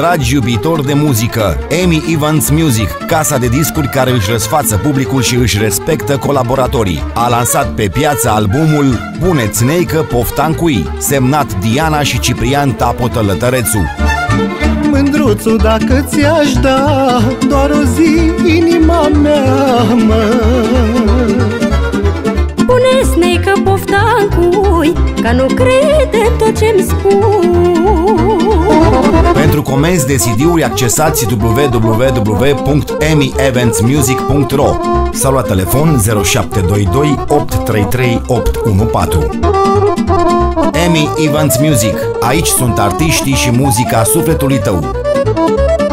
dragi iubitori de muzică, Amy Events Music, casa de discuri care își răsfață publicul și își respectă colaboratorii, a lansat pe piață albumul Pune-ți neică poftancui, semnat Diana și Ciprian Tapotă lătărețul. Mândruțu, dacă ți-aș da doar o zi inima mea, pune-ți neică poftancui, ca nu crede tot ce-mi spui. Pentru comenzi de CD-uri accesați www.amyevents-music.ro sau la telefon 0722 833 814. Amy Events Music. Aici sunt artiștii și muzica sufletului tău.